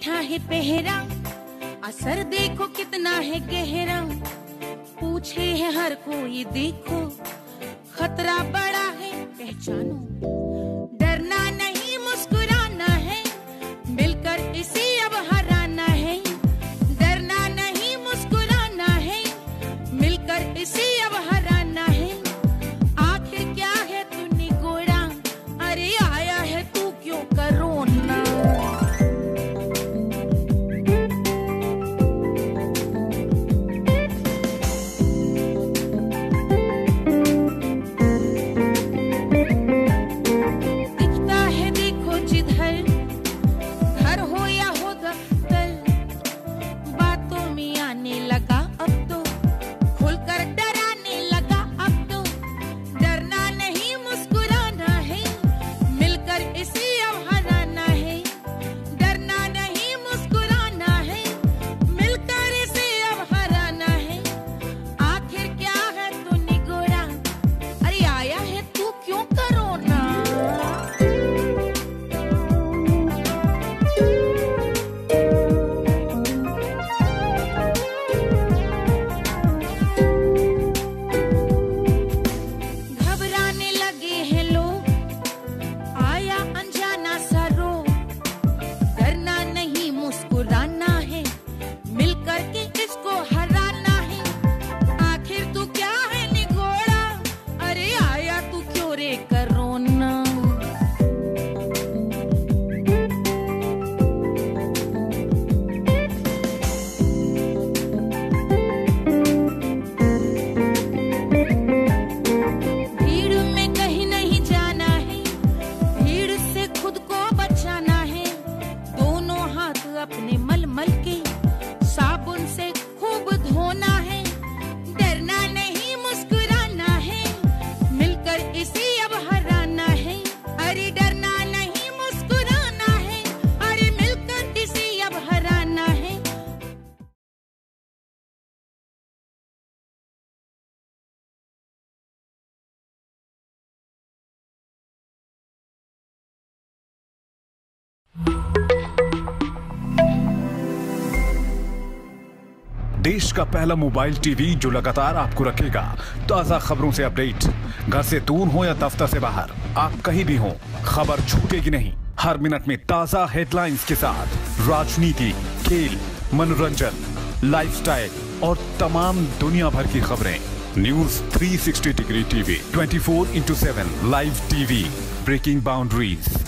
बैठा है पहरा, असर देखो कितना है गहरा। पूछे है हर कोई देखो, खतरा बड़ा है पहचानो। डरना नहीं मुस्कुराना है, मिलकर इसे अब हराना है। डरना नहीं मुस्कुराना है, मिलकर इसे अब हराना है। आखिर क्या है तूने गोरा, अरे आया है तू क्यों करोना। अपने मलमल के साबुन से खूब धोना है। डरना नहीं मुस्कुराना है, मिलकर इसे अब हराना है। अरे डरना नहीं मुस्कुराना है, अरे मिलकर इसे अब हराना है। देश का पहला मोबाइल टीवी जो लगातार आपको रखेगा ताजा खबरों से अपडेट। घर से दूर हो या दफ्तर से बाहर, आप कहीं भी हो, खबर छूटेगी नहीं। हर मिनट में ताजा हेडलाइंस के साथ राजनीति, खेल, मनोरंजन, लाइफस्टाइल और तमाम दुनिया भर की खबरें। News 360 degree TV 24/7 live TV, breaking boundaries.